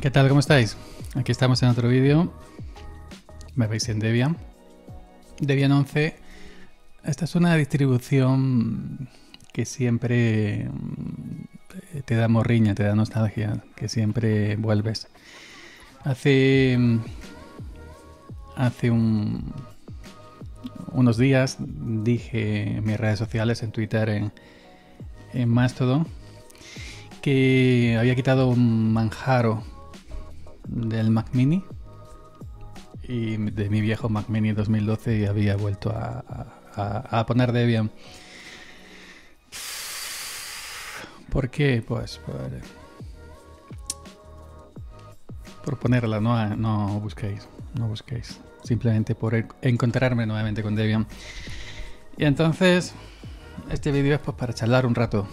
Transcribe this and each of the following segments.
¿Qué tal? ¿Cómo estáis? Aquí estamos en otro vídeo. Me veis en Debian. Debian 11. Esta es una distribución que siempre te da morriña, te da nostalgia, que siempre vuelves. Hace unos días dije en mis redes sociales, en Twitter, en Mastodon, que había quitado un Manjaro del Mac Mini y de mi viejo Mac Mini 2012 y había vuelto a poner Debian. ¿Por qué? Pues por ponerla, no busquéis, no busquéis. Simplemente por encontrarme nuevamente con Debian. Y entonces, este vídeo es pues para charlar un rato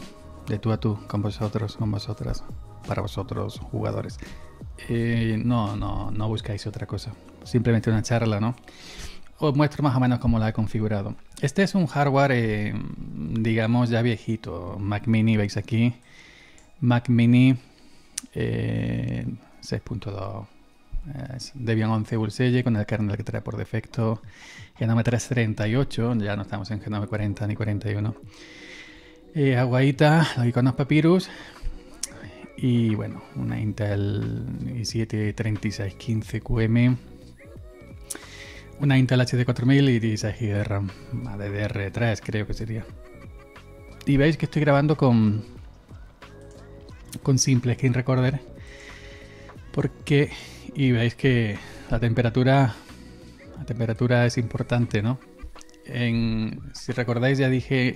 de tú a tú con vosotros, con vosotras, para vosotros jugadores. No buscáis otra cosa, simplemente una charla, ¿no? Os muestro más o menos cómo la he configurado. Este es un hardware, digamos, ya viejito. Mac Mini, veis aquí. Mac Mini 6.2. Debian 11 Bullseye con el kernel que trae por defecto, GNOME 338, ya no estamos en GNOME 40 ni 41, Aguaita, los iconos Papyrus y bueno, una Intel i7 3615QM, una Intel HD4000 y 16 GB de RAM, DDR3 creo que sería. Y veis que estoy grabando con Simple Screen Recorder porque... Y veis que la temperatura es importante, ¿no? Si recordáis, ya dije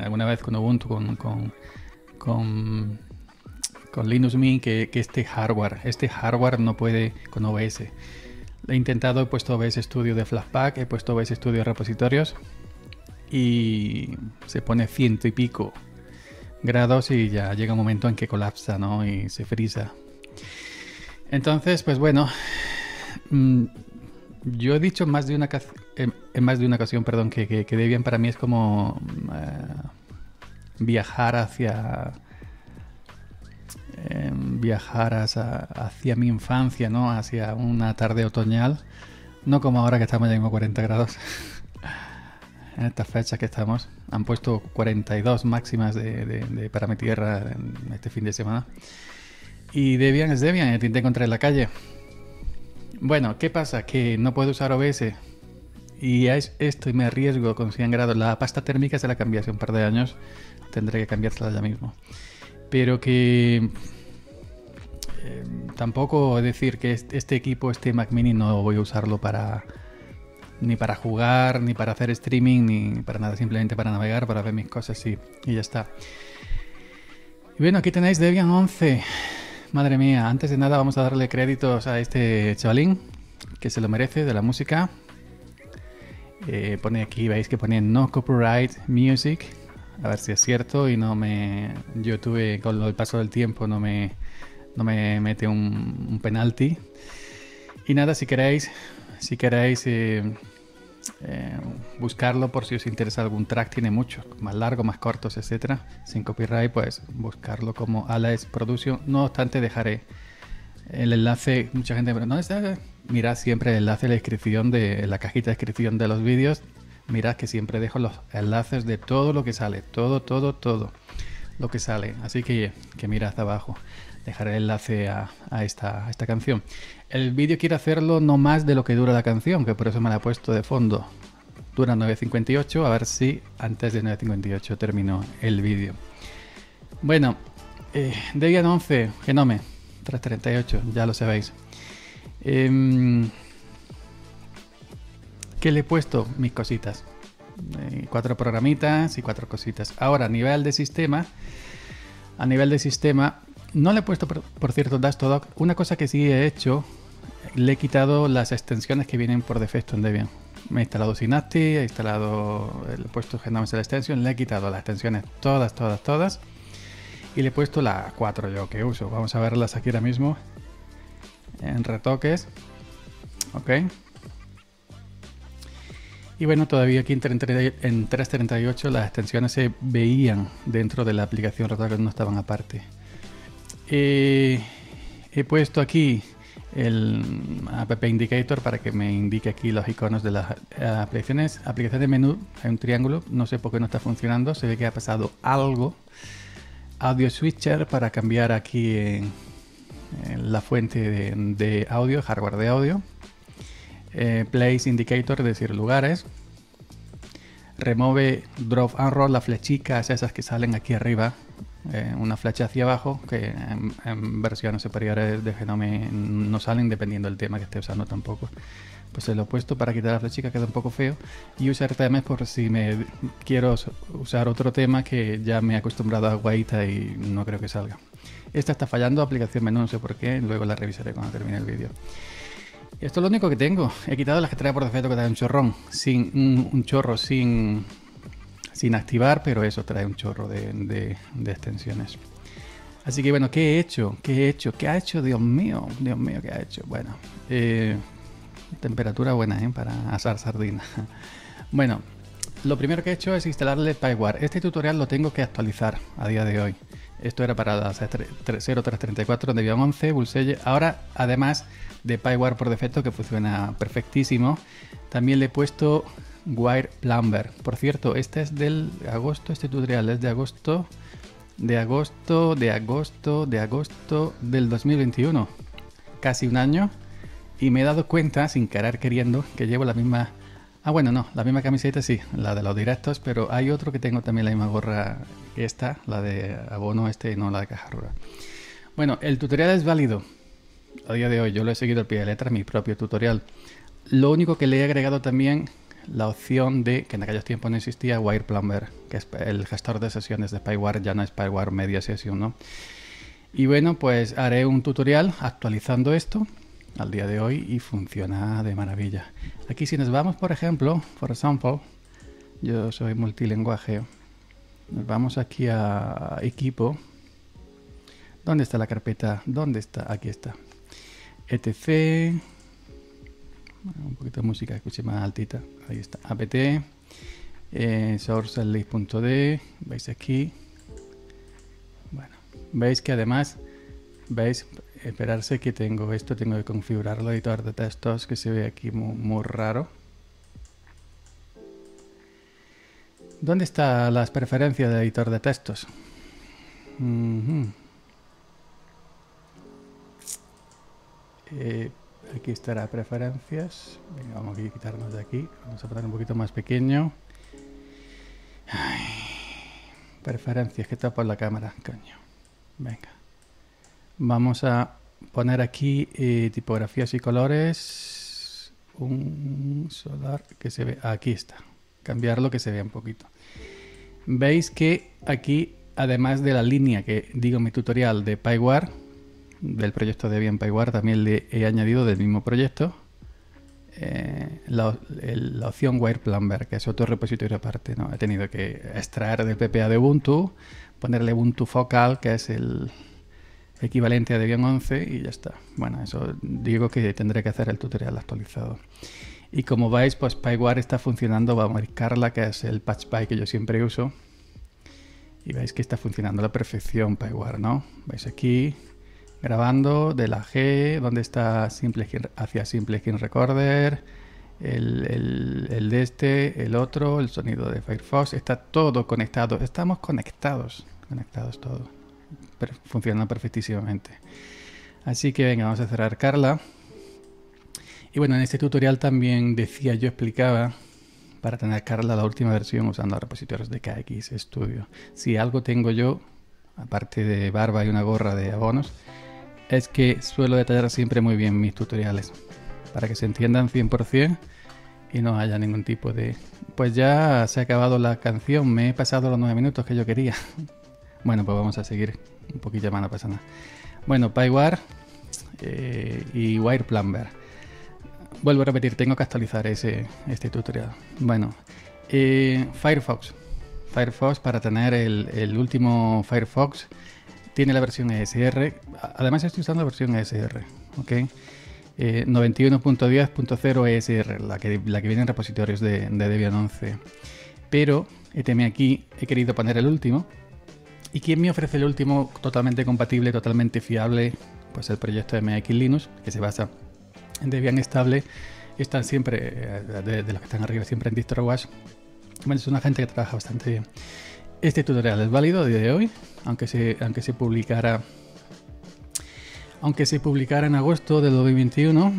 alguna vez con Ubuntu, con Linux Mint, que este hardware no puede con OBS. Lo he intentado, he puesto OBS Studio de Flashpack, he puesto OBS Studio de repositorios y se pone 100 y pico grados y ya llega un momento en que colapsa, ¿no? Y se frisa. Entonces, pues bueno, yo he dicho en más de una ocasión, perdón, que Debian para mí es como viajar hacia mi infancia, ¿no? Hacia una tarde otoñal, no como ahora que estamos ya mismo a 40 grados. En estas fechas que estamos, han puesto 42 máximas para mi tierra este fin de semana. Y Debian es Debian, te encontré en la calle. Bueno, ¿qué pasa? Que no puedo usar OBS. Y esto me arriesgo con 100 grados. La pasta térmica se la cambié hace un par de años. Tendré que cambiársela ya mismo. Pero que... tampoco decir que este equipo, este Mac Mini, no voy a usarlo para... Ni para jugar, ni para hacer streaming, ni para nada. Simplemente para navegar, para ver mis cosas y ya está. Y bueno, aquí tenéis Debian 11. Madre mía, antes de nada vamos a darle créditos a este chavalín, que se lo merece, de la música. Pone aquí, veis que pone no copyright music, a ver si es cierto y no me... con el paso del tiempo no me mete un penalti. Y nada, si queréis buscarlo por si os interesa algún track, tiene muchos, más largos, más cortos, etcétera, sin copyright, pues buscarlo como Alex Producción. No obstante, dejaré el enlace. Mucha gente, pero no está. Mirad siempre el enlace en la descripción, en la cajita de descripción de los vídeos. Mirad que siempre dejo los enlaces de todo lo que sale, todo lo que sale. Así que mirad abajo. Dejaré el enlace a esta canción. El vídeo quiero hacerlo no más de lo que dura la canción, que por eso me la he puesto de fondo. Dura 9.58, a ver si antes de 9.58 termino el vídeo. Bueno, Debian 11, GNOME 338, ya lo sabéis. ¿Qué le he puesto? Mis cositas. 4 programitas y 4 cositas. Ahora, a nivel de sistema... No le he puesto, por cierto, Dash to Dock. Una cosa que sí he hecho, le he quitado las extensiones que vienen por defecto en Debian. Me he instalado Synaptic, le he puesto GNOME Shell Extension, le he quitado las extensiones todas. Y le he puesto las 4 yo que uso. Vamos a verlas aquí ahora mismo. En retoques. Ok. Y bueno, todavía aquí en 3.38 las extensiones se veían dentro de la aplicación, retoques no estaban aparte. He puesto aquí el app indicator para que me indique aquí los iconos de las aplicaciones. Aplicación de menú, hay un triángulo, no sé por qué no está funcionando, se ve que ha pasado algo. Audio switcher para cambiar aquí la fuente de audio, hardware de audio. Place indicator, es decir, lugares. Remove drop and roll, las flechicas esas que salen aquí arriba, una flecha hacia abajo, que en versiones superiores de GNOME no salen dependiendo del tema que esté usando tampoco. Pues se lo he puesto para quitar la flechica, queda un poco feo. Y usar temas por si me quiero usar otro tema que ya me he acostumbrado a guaita y no creo que salga. Esta está fallando, aplicación menú, no sé por qué, luego la revisaré cuando termine el vídeo. Esto es lo único que tengo. He quitado las que trae por defecto, que trae un chorrón, sin activar, pero eso trae un chorro de extensiones. Así que bueno, ¿qué he hecho? ¿Qué he hecho? ¿Qué ha hecho? Dios mío, ¿qué ha hecho? Bueno, temperatura buena, ¿eh? Para asar sardina. Bueno, lo primero que he hecho es instalarle PipeWire. Este tutorial lo tengo que actualizar a día de hoy. Esto era para la 0334 de Debian 11, Bullseye. Ahora, además de PipeWire por defecto, que funciona perfectísimo, también le he puesto WirePlumber. Por cierto, este es del agosto, este tutorial es de agosto del 2021. Casi un año. Y me he dado cuenta, sin querer queriendo, que llevo la misma... Ah, bueno, no, la misma camiseta sí, la de los directos, pero hay otro que tengo también la misma gorra que esta, la de abono este y no la de caja rural. Bueno, el tutorial es válido a día de hoy, yo lo he seguido al pie de letra, mi propio tutorial. Lo único que le he agregado también la opción de, que en aquellos tiempos no existía, WirePlumber, que es el gestor de sesiones de PipeWire, ya no es PipeWire Media Session, ¿no? Y bueno, pues haré un tutorial actualizando esto al día de hoy y funciona de maravilla. Aquí si nos vamos, por ejemplo, yo soy multilingüe, nos vamos aquí a equipo. ¿Dónde está la carpeta? ¿Dónde está? Aquí está. etc, bueno, un poquito de música, escuché más altita, ahí está. apt, source.list.d, veis aquí, bueno, veis que además, veis, esperarse que tengo esto, tengo que configurarlo, editor de textos, que se ve aquí muy, muy raro. ¿Dónde están las preferencias de editor de textos? Aquí estará preferencias. Venga, vamos a quitarnos de aquí, vamos a poner un poquito más pequeño. Preferencias, que está por la cámara, coño. Venga. Vamos a poner aquí tipografías y colores, un solar que se ve, aquí está, cambiarlo que se vea un poquito. Veis que aquí, además de la línea que digo en mi tutorial de PipeWire, del proyecto de Debian PipeWire, también le he añadido del mismo proyecto, la opción WirePlumber, que es otro repositorio aparte, ¿no? He tenido que extraer del PPA de Ubuntu, ponerle Ubuntu Focal, que es el equivalente a Debian 11 y ya está. Bueno, eso digo que tendré que hacer el tutorial actualizado. Y como veis, pues PipeWire está funcionando. Vamos a ver Carla, que es el patch py que yo siempre uso. Y veis que está funcionando a la perfección PipeWire, ¿no? Veis aquí, grabando de la G, donde está Simple Screen Recorder, el de este, el otro, el sonido de Firefox. Está todo conectado. Estamos conectados todos. Funciona perfectísimamente. Así que venga, vamos a cerrar Carla. Y bueno, en este tutorial también decía, yo explicaba, para tener Carla la última versión usando repositorios de KX Studio. Si algo tengo yo, aparte de barba y una gorra de abonos, es que suelo detallar siempre muy bien mis tutoriales, para que se entiendan 100% y no haya ningún tipo de... Pues ya se ha acabado la canción, me he pasado los 9 minutos que yo quería. Bueno, pues vamos a seguir un poquito más, no pasa nada. Bueno, PipeWire y WirePlumber. Vuelvo a repetir, tengo que actualizar este tutorial. Bueno, Firefox. Firefox, para tener el último Firefox, tiene la versión ESR. Además estoy usando la versión ESR, ¿ok? 91.10.0 ESR, la que viene en repositorios de Debian 11. Pero, aquí, he querido poner el último. ¿Y quién me ofrece el último totalmente compatible, totalmente fiable, pues el proyecto MX Linux, que se basa en Debian estable, están siempre, de los que están arriba, siempre en DistroWatch. Bueno, es una gente que trabaja bastante bien. Este tutorial es válido a día de hoy, aunque se publicara en agosto del 2021.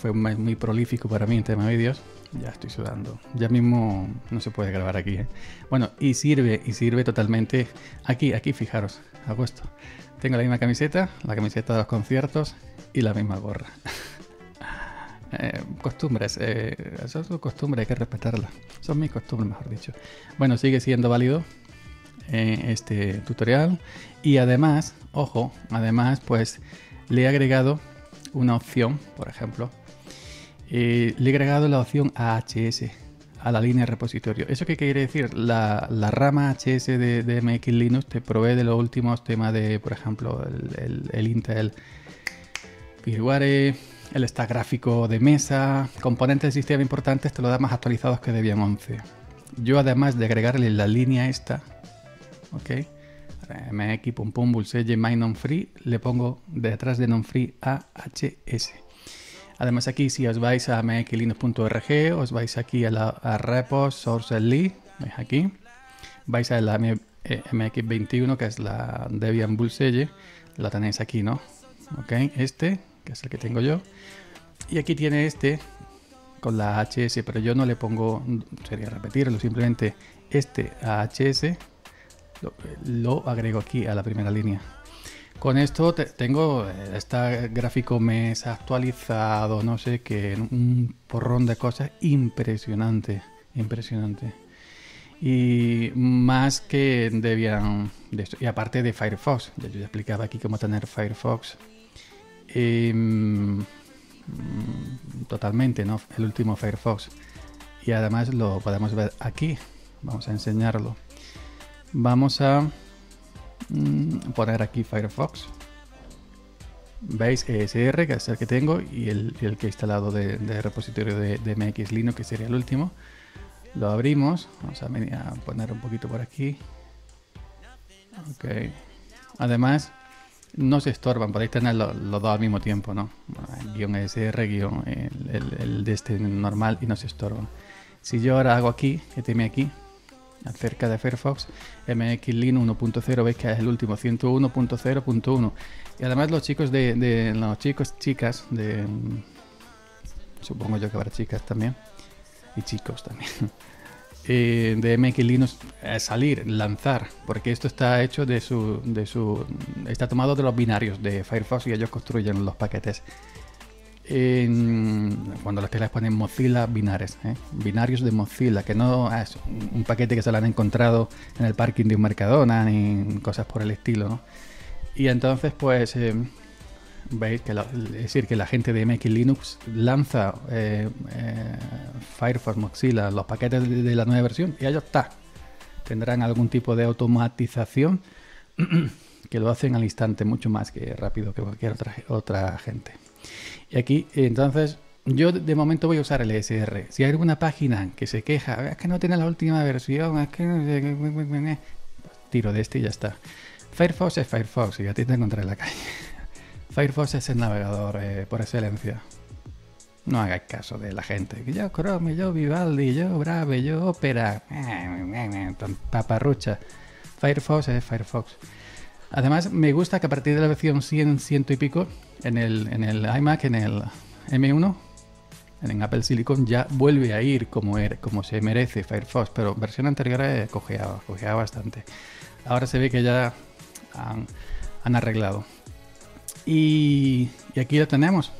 Fue muy prolífico para mí en tema de vídeos. Ya estoy sudando. Ya mismo no se puede grabar aquí, ¿eh? Bueno, y sirve totalmente. Aquí fijaros, agosto. Tengo la misma camiseta, la camiseta de los conciertos y la misma gorra. Costumbres, eso es su costumbre, hay que respetarla. Son mis costumbres, mejor dicho. Bueno, sigue siendo válido este tutorial, y además, ojo, pues le he agregado una opción, por ejemplo, le he agregado la opción AHS a la línea de repositorio. ¿Eso qué quiere decir? La rama HS de MX Linux te provee de los últimos temas de, por ejemplo, el Intel PipeWire, el stack gráfico de mesa, componentes del sistema importantes, te lo da más actualizados que Debian 11. Yo, además de agregarle la línea esta, ok, MX, pum pum, Bullseye, my non free, le pongo detrás de non free AHS. Además, aquí, si os vais a mxlinux.org, os vais aquí a repos, source li, veis aquí, vais a la MX21, que es la Debian Bullseye, la tenéis aquí, ¿no? Ok, este, que es el que tengo yo, y aquí tiene este con la HS, pero yo no le pongo, sería repetirlo, simplemente este AHS lo agrego aquí a la primera línea. Con esto tengo este gráfico mes actualizado, no sé qué, un porrón de cosas impresionante, impresionante. Y más que Debian, y aparte de Firefox, yo ya explicaba aquí cómo tener Firefox. Totalmente, ¿no? El último Firefox, y además lo podemos ver aquí. Vamos a enseñarlo, vamos a poner aquí Firefox, veis ESR, que es el que tengo, y el que he instalado de repositorio de MX Linux, que sería el último. Lo abrimos, vamos a poner un poquito por aquí, ok. Además, no se estorban, podéis tener los dos al mismo tiempo, ¿no? Bueno, guión ESR, guión el de este normal, y no se estorban. Si yo ahora hago aquí, ETM aquí, acerca de Firefox, MX Linux 1.0, veis que es el último, 101.0.1. Y además los chicos chicas de... Supongo yo que habrá chicas también, y chicos también. De MX Linux salir, lanzar, porque esto está hecho está tomado de los binarios de Firefox, y ellos construyen los paquetes. Cuando las telas ponen Mozilla binares, binarios de Mozilla, que no es un paquete que se lo han encontrado en el parking de un Mercadona ni cosas por el estilo, ¿no? Y entonces, pues veis que la gente de MX Linux lanza Firefox, Mozilla, los paquetes de la nueva versión, y ellos tendrán algún tipo de automatización que lo hacen al instante, mucho más que rápido que cualquier otra gente. Y aquí, entonces, yo de momento voy a usar el ESR. Si hay alguna página que se queja, es que no tiene la última versión, es que no sé, tiro de este y ya está. Firefox es Firefox, y a ti te encontré en la calle. Firefox es el navegador por excelencia. No hagáis caso de la gente. Yo Chrome, yo Vivaldi, yo Brave, yo Opera. Paparrucha. Firefox es Firefox. Además, me gusta que a partir de la versión 100, ciento y pico, en el iMac, en el M1, en Apple Silicon, ya vuelve a ir como se merece Firefox. Pero versión anterior cojeaba bastante. Ahora se ve que ya han arreglado. Y aquí lo tenemos.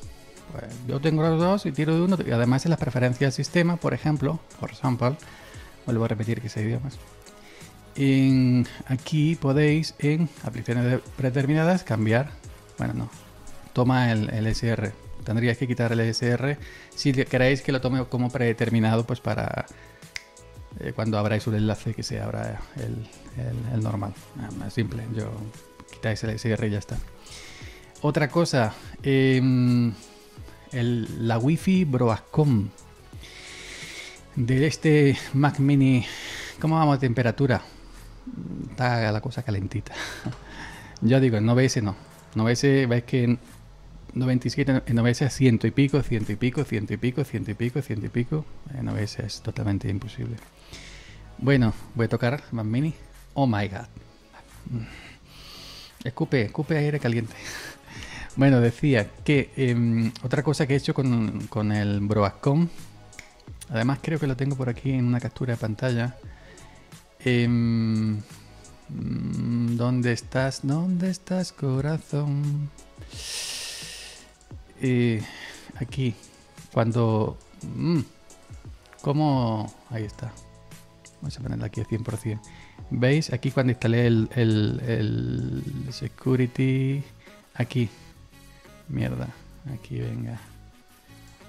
Pues yo tengo los dos y tiro de uno. Y además, en las preferencias del sistema, por ejemplo, vuelvo a repetir que 6 idiomas. Aquí podéis, en aplicaciones predeterminadas, cambiar. Bueno, no. Toma el ESR. Tendríais que quitar el ESR. Si queréis que lo tome como predeterminado, pues para cuando abráis un enlace que se abra el normal. Nada más simple. Quitáis el ESR y ya está. Otra cosa, la Wi-Fi Broadcom de este Mac Mini. ¿Cómo vamos de temperatura? Está la cosa calentita. Yo digo, no veis, no. No ves, ves que 97, en OBS es ciento y pico. En OBS es totalmente imposible. Bueno, voy a tocar Mac Mini. Oh my god. Escupe, escupe aire caliente. Bueno, decía que otra cosa que he hecho con el Broadcom. Además creo que lo tengo por aquí en una captura de pantalla. ¿Dónde estás? ¿Dónde estás, corazón? Aquí. Cuando... ¿Cómo? Ahí está. Vamos a ponerla aquí a 100%. ¿Veis? Aquí cuando instalé el security... Aquí. Mierda. Aquí, venga.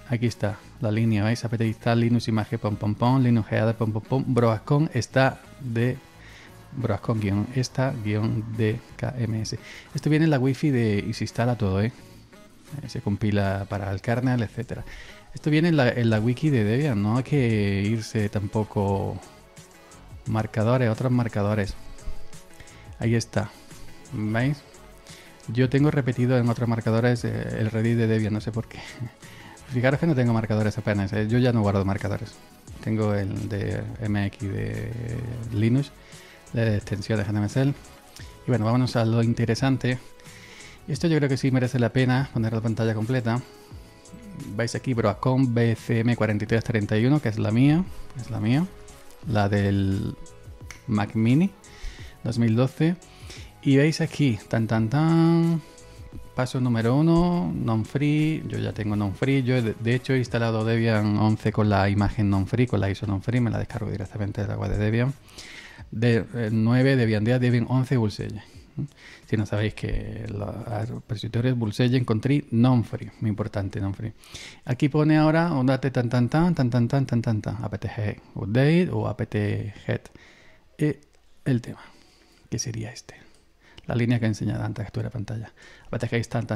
Aquí está la línea, ¿veis? Apt install Linux imagen pom pom pom, Linux geada pom pom pom. Broadcom está de... Broadcom-esta-dkms. Esto viene en la wifi y se instala todo, ¿eh? Se compila para el kernel, etcétera. Esto viene en la wiki de Debian, no hay que irse tampoco. Marcadores, otros marcadores. Ahí está. ¿Veis? Yo tengo repetido en otros marcadores el Reddit de Debian, no sé por qué. Fijaros que no tengo marcadores apenas, ¿eh? Yo ya no guardo marcadores. Tengo el de MX de Linux, de extensiones GNOME Shell. Y bueno, vámonos a lo interesante. Esto yo creo que sí merece la pena poner la pantalla completa. Vais aquí, Broadcom BCM4331, que es la mía. Es la mía. La del Mac Mini 2012. Y veis aquí, tan tan tan, paso número 1, non-free. Yo ya tengo non-free. Yo de hecho he instalado Debian 11 con la imagen non-free, con la ISO non-free. Me la descargo directamente de la web de Debian. De 9, Debian 10, Debian 11, Bullseye. Si no sabéis que los repositorios Bullseye encontré non-free, muy importante, non-free. Aquí pone ahora un date tan tan tan, apt-get update o apt-get el tema, que sería este, la línea que he enseñado antes, captura de pantalla. Apt-get tan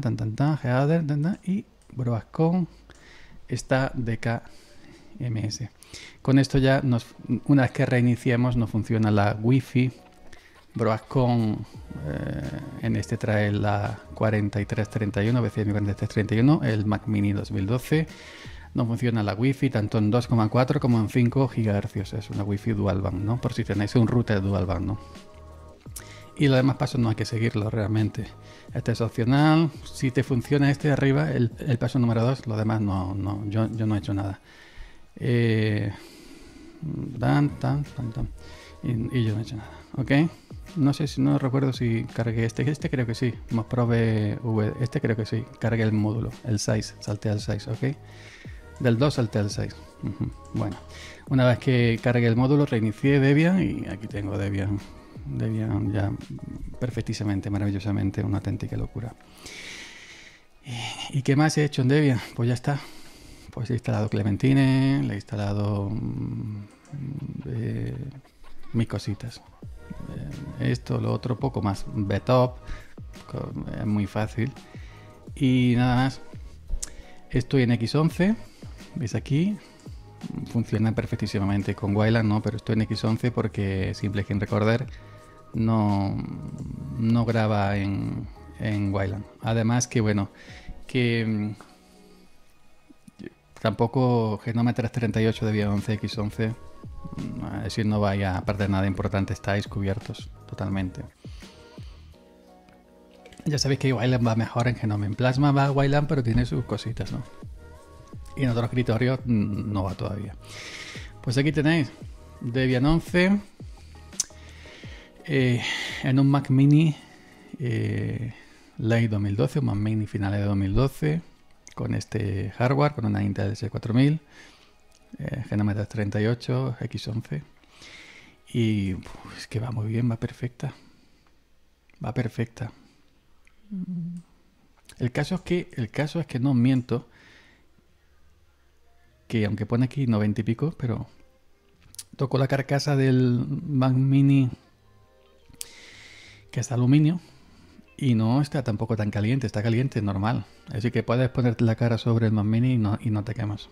tan tan, header y Broadcom está de KMS. Con esto ya, una vez que reiniciemos, no funciona la wifi. Broadcom en este trae la 4331, BCM4331, el Mac Mini 2012. No funciona la wifi tanto en 2,4 como en 5 GHz. Es una wifi dual band, ¿no? Por si tenéis un router dual band, ¿no? Y los demás pasos no hay que seguirlos realmente. Este es opcional. Si te funciona este de arriba, el paso número 2, los demás no. Yo no he hecho nada. Y yo no he hecho nada, ¿ok? No sé si, no recuerdo si cargué este creo que sí, más prove V, este creo que sí, cargué el módulo, el 6, salté al 6, ¿ok? Del 2 salté al 6, Bueno, una vez que cargué el módulo, reinicié Debian y aquí tengo Debian ya perfectísimamente, maravillosamente, una auténtica locura. ¿Y qué más he hecho en Debian? Pues ya está. Pues he instalado Clementine, le he instalado mis cositas. Esto, lo otro, poco más. Betop, es muy fácil. Y nada más. Estoy en X11, veis aquí. Funciona perfectísimamente con Wayland, ¿no? Pero estoy en X11 porque Simple Screen Recorder no graba en Wayland. Además que, bueno, que... Tampoco GNOME 338 Debian 11, X11, es decir, no vaya a perder nada importante, estáis cubiertos totalmente. Ya sabéis que Wayland va mejor en GNOME, en Plasma va Wayland pero tiene sus cositas, ¿no? Y en otros escritorios no va todavía. Pues aquí tenéis Debian 11 en un Mac Mini late 2012, un Mac Mini finales de 2012. Con este hardware, con una Intel S4000, GNOME 338, X11, y pues, es que va muy bien, va perfecta, va perfecta. El caso es que no miento, que aunque pone aquí 90 y pico, pero toco la carcasa del Mac Mini, que es de aluminio, y no está tampoco tan caliente, está caliente, normal. Así que puedes ponerte la cara sobre el Mac Mini y no te quemas.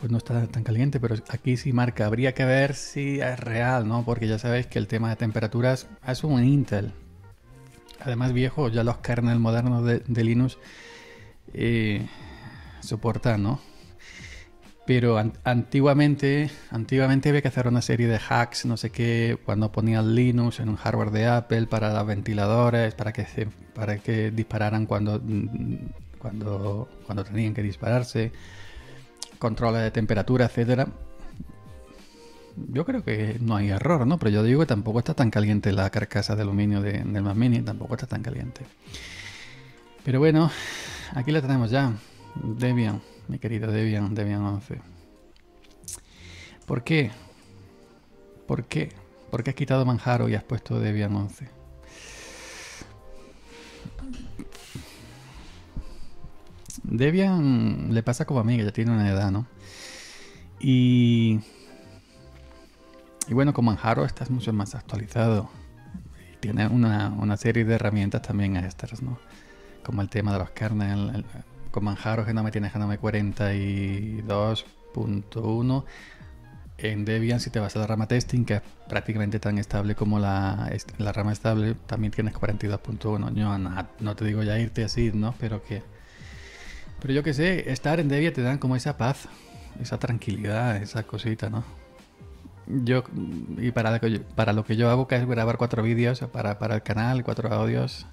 pues no está tan caliente, pero aquí sí marca. Habría que ver si es real, ¿no? Porque ya sabéis que el tema de temperaturas es un Intel. Además viejo, ya los kernel modernos de Linux soportan, ¿no? Pero antiguamente había que hacer una serie de hacks, no sé qué, cuando ponían Linux en un hardware de Apple para los ventiladores, para que dispararan cuando tenían que dispararse, controles de temperatura, etcétera. Yo creo que no hay error, ¿no? Pero yo digo que tampoco está tan caliente la carcasa de aluminio del Mac Mini, tampoco está tan caliente. Pero bueno, aquí la tenemos ya, Debian. Mi querido Debian, Debian 11. ¿Por qué? ¿Por qué? ¿Por qué has quitado Manjaro y has puesto Debian 11? Debian le pasa como a mí, que ya tiene una edad, ¿no? Y bueno, con Manjaro estás mucho más actualizado. Y tiene una serie de herramientas también extras, ¿no? Como el tema de los kernels. Con Manjaro GNOME tienes GNOME 42.1. En Debian, si te vas a la rama testing, que es prácticamente tan estable como la rama estable, también tienes 42.1. Yo no te digo ya irte así, ¿no? Pero yo que sé, estar en Debian te dan como esa paz, esa tranquilidad, esa cosita, ¿no? Para lo que yo hago, que es grabar 4 vídeos para el canal, 4 audios.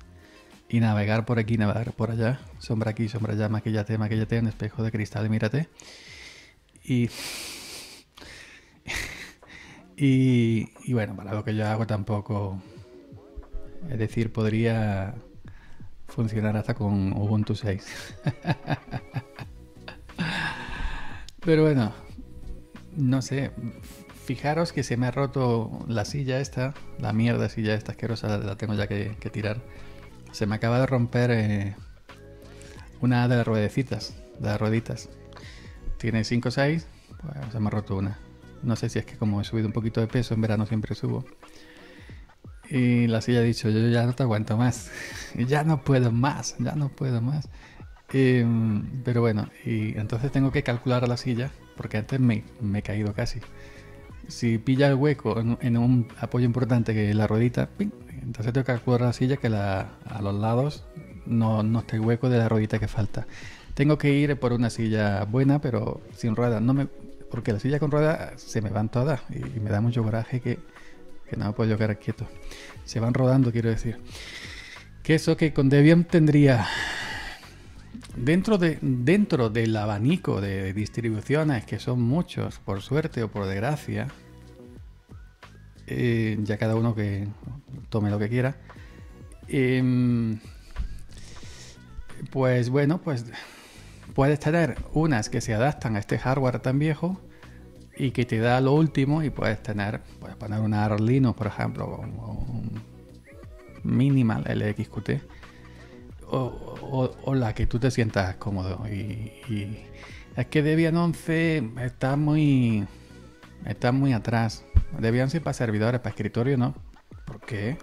Y navegar por aquí, navegar por allá, sombra aquí, sombra allá, maquillate, maquillate, un espejo de cristal, mírate. Y bueno, para lo que yo hago tampoco... Es decir, podría funcionar hasta con Ubuntu 6. Pero bueno, no sé. Fijaros que se me ha roto la silla esta, la mierda silla esta asquerosa, la tengo ya que tirar. Se me acaba de romper una de las ruedecitas, de las rueditas. Tiene 5 o 6, pues se me ha roto una. No sé si es que como he subido un poquito de peso, en verano siempre subo. Y la silla ha dicho, yo ya no te aguanto más. Ya no puedo más, ya no puedo más. Pero bueno, y entonces tengo que calcular la silla, porque antes me he caído casi. Si pilla el hueco en un apoyo importante que la ruedita, ¡ping! Entonces tengo que calcular la silla que a los lados no esté el hueco de la ruedita que falta. Tengo que ir por una silla buena, pero sin ruedas. Porque la silla con ruedas se me van todas y me da mucho coraje que no me puedo quedar quieto. Se van rodando, quiero decir. Que eso que con Debian tendría... Dentro del abanico de distribuciones, que son muchos, por suerte o por desgracia, ya cada uno que tome lo que quiera, pues bueno, pues puedes tener unas que se adaptan a este hardware tan viejo y que te da lo último, y puedes poner una Arch Linux, por ejemplo, o un Minimal LXQT. O la que tú te sientas cómodo. Y es que Debian 11 está muy atrás. Debian 11 para servidores, para escritorio, ¿no? ¿Por qué?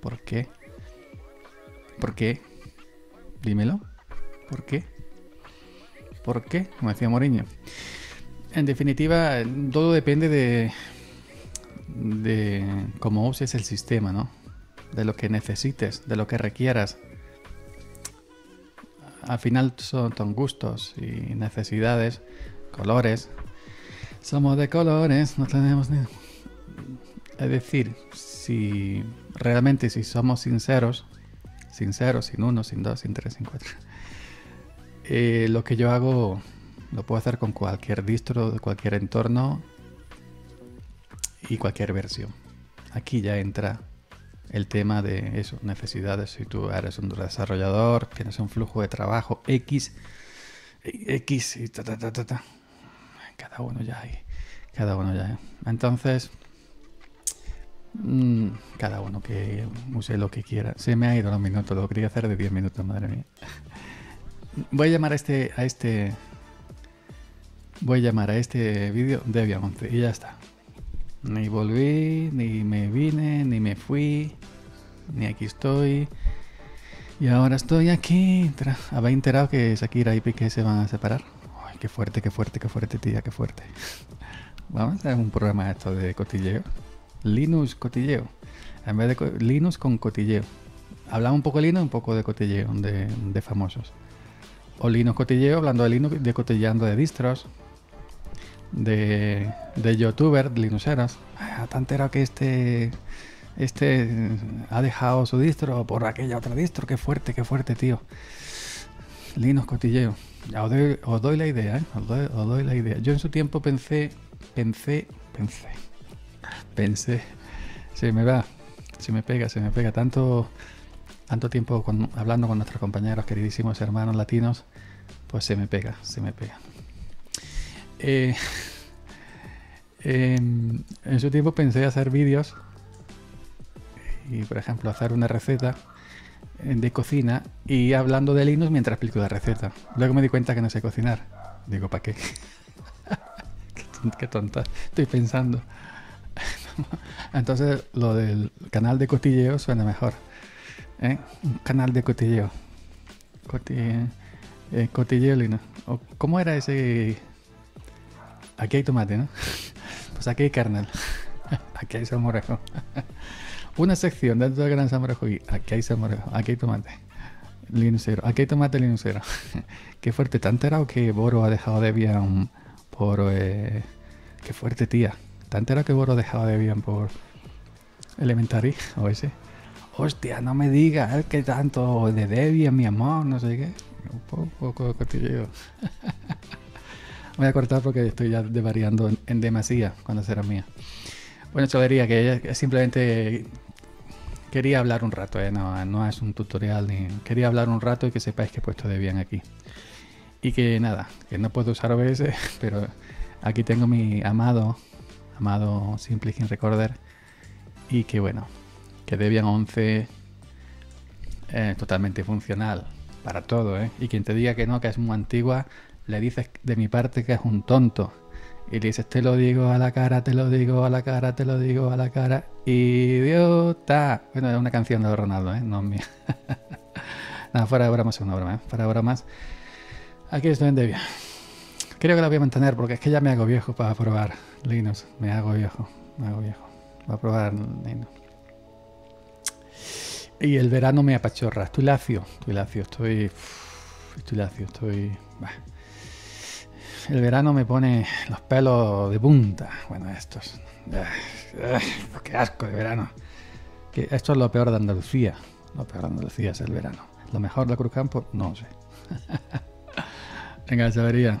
¿Por qué? ¿Por qué? Dímelo. ¿Por qué? ¿Por qué? Como decía Moriño. En definitiva, todo depende de cómo uses el sistema, ¿no? De lo que necesites, de lo que requieras. Al final son gustos y necesidades, colores. Somos de colores, no tenemos ni... Es decir, si somos sinceros, sin uno, sin dos, sin tres, sin cuatro, lo que yo hago lo puedo hacer con cualquier distro, de cualquier entorno y cualquier versión. Aquí ya entra el tema de eso, necesidades. Si tú eres un desarrollador, tienes un flujo de trabajo X y ta. Cada uno ya hay. Entonces, cada uno que use lo que quiera. Se me ha ido los minutos, lo quería hacer de 10 minutos, madre mía. Voy a llamar a este vídeo Debian 11 y ya está. Ni volví, ni me vine, ni me fui, ni aquí estoy. Y ahora estoy aquí. ¿Habéis enterado que Shakira y Piqué se van a separar? Ay, Qué fuerte, tía, qué fuerte. Vamos a hacer un programa esto de cotilleo. Linux cotilleo. En vez de Linux con cotilleo. Hablamos un poco de Linux, un poco de cotilleo, de famosos. O Linux cotilleo, hablando de Linux, de cotilleando de distros. De youtubers, linuxeros. ¿Te has enterado que este ha dejado su distro por aquella otra distro? Qué fuerte, tío. Linux cotilleo. Ya os doy la idea, ¿eh? Os doy la idea. Yo en su tiempo pensé. Se me pega. Tanto tiempo hablando con nuestros compañeros, queridísimos hermanos latinos, pues se me pega. En su tiempo pensé hacer vídeos y, por ejemplo, hacer una receta de cocina y hablando de Linux mientras explico la receta. Luego me di cuenta que no sé cocinar. Digo, ¿para qué? Qué tonta, estoy pensando. Entonces lo del canal de cotilleo suena mejor, ¿eh? Un canal de cotilleo. Cotilleo Linux. ¿Cómo era ese? Aquí hay tomate, ¿no? Pues aquí hay carnal. Aquí hay salmorejo. Una sección dentro del gran salmorejo. Aquí hay salmorejo. Aquí hay tomate. Linuxero. Aquí hay tomate linuxero. Qué fuerte. ¿Te has enterado que Boro ha dejado Debian por... Qué fuerte, tía. ¿Te has enterado que Boro ha dejado Debian por Elementary o ese? Hostia, no me digas, ¿eh? Que tanto de Debian, mi amor, no sé qué. Un poco de cotilleo. Voy a cortar porque estoy ya variando en demasía cuando será mía. Bueno, chavalería, que simplemente quería hablar un rato, ¿eh? No es un tutorial, ni quería hablar un rato y que sepáis que he puesto Debian aquí. Y que nada, que no puedo usar OBS, pero aquí tengo mi amado Simple Screen Recorder. Y que bueno, que Debian 11 es totalmente funcional para todo, ¿eh? Y quien te diga que no, que es muy antigua, le dices de mi parte que es un tonto. Y le dices, te lo digo a la cara, te lo digo a la cara, te lo digo a la cara. ¡Idiota! Bueno, era una canción de Ronaldo, ¿eh? No es mía. Nada, fuera de bromas, es una broma, ¿eh? Fuera de bromas. Aquí estoy en Debian. Creo que la voy a mantener porque es que ya me hago viejo para probar Linux. Me hago viejo. Voy a probar Linux. Y el verano me apachorra. Estoy lacio. Bah. El verano me pone los pelos de punta. Bueno, estos. ¡Qué asco de verano! Que esto es lo peor de Andalucía. Lo peor de Andalucía es el verano. Lo mejor de Cruzcampo, no sé. Venga, chavalería.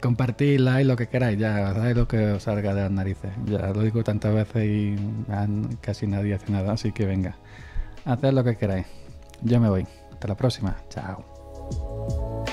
Compartid, like, lo que queráis. Ya, sabéis lo que os salga de las narices. Ya lo digo tantas veces y casi nadie hace nada. Así que venga, haced lo que queráis. Yo me voy. Hasta la próxima. Chao.